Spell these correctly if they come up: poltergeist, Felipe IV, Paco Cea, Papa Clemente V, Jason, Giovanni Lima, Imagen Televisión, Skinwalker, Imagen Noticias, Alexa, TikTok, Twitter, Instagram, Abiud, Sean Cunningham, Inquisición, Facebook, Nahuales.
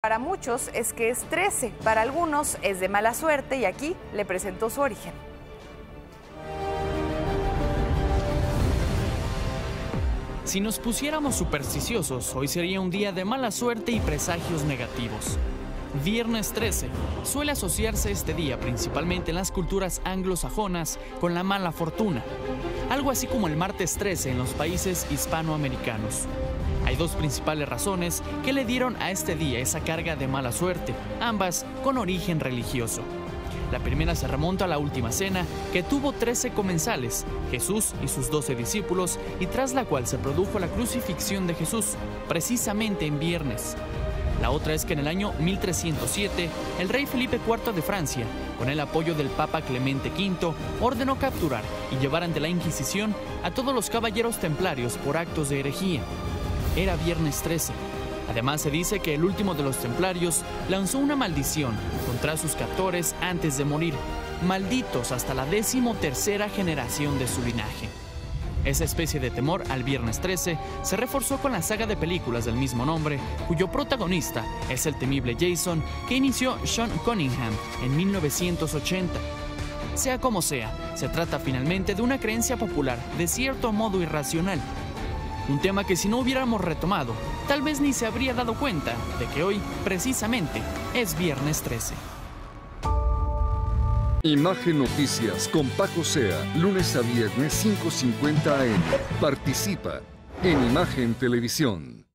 Para muchos es que es 13, para algunos es de mala suerte y aquí le presento su origen. Si nos pusiéramos supersticiosos, hoy sería un día de mala suerte y presagios negativos. Viernes 13. Suele asociarse este día principalmente en las culturas anglosajonas con la mala fortuna, algo así como el martes 13 en los países hispanoamericanos. Hay dos principales razones que le dieron a este día esa carga de mala suerte, ambas con origen religioso. La primera se remonta a la última cena, que tuvo 13 comensales, Jesús y sus 12 discípulos, y tras la cual se produjo la crucifixión de Jesús, precisamente en viernes. La otra es que en el año 1307, el rey Felipe IV de Francia, con el apoyo del Papa Clemente V, ordenó capturar y llevar ante la Inquisición a todos los caballeros templarios por actos de herejía. Era viernes 13. Además, se dice que el último de los templarios lanzó una maldición contra sus captores antes de morir, malditos hasta la 13ª generación de su linaje. Esa especie de temor al viernes 13 se reforzó con la saga de películas del mismo nombre, cuyo protagonista es el temible Jason, que inició Sean Cunningham en 1980. Sea como sea, se trata finalmente de una creencia popular de cierto modo irracional. Un tema que si no hubiéramos retomado, tal vez ni se habría dado cuenta de que hoy, precisamente, es viernes 13. Imagen Noticias con Paco Cea, lunes a viernes 5:50 a.m. Participa en Imagen Televisión.